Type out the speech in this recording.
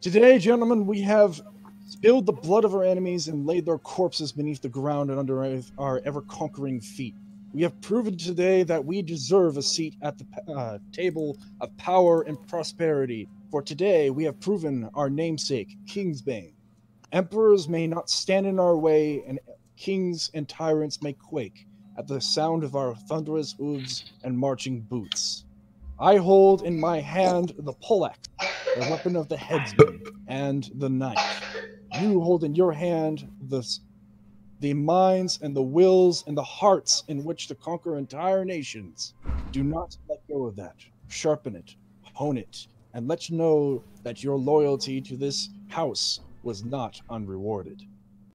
Today, gentlemen, we have spilled the blood of our enemies and laid their corpses beneath the ground and underneath our ever-conquering feet. We have proven today that we deserve a seat at the table of power and prosperity. For today, we have proven our namesake, Kingsbane. Emperors may not stand in our way, and kings and tyrants may quake at the sound of our thunderous hooves and marching boots. I hold in my hand the poleaxe, the weapon of the headsman, and the knife. You hold in your hand the minds and the wills and the hearts in which to conquer entire nations. Do not let go of that. Sharpen it, hone it, and let you know that your loyalty to this house was not unrewarded.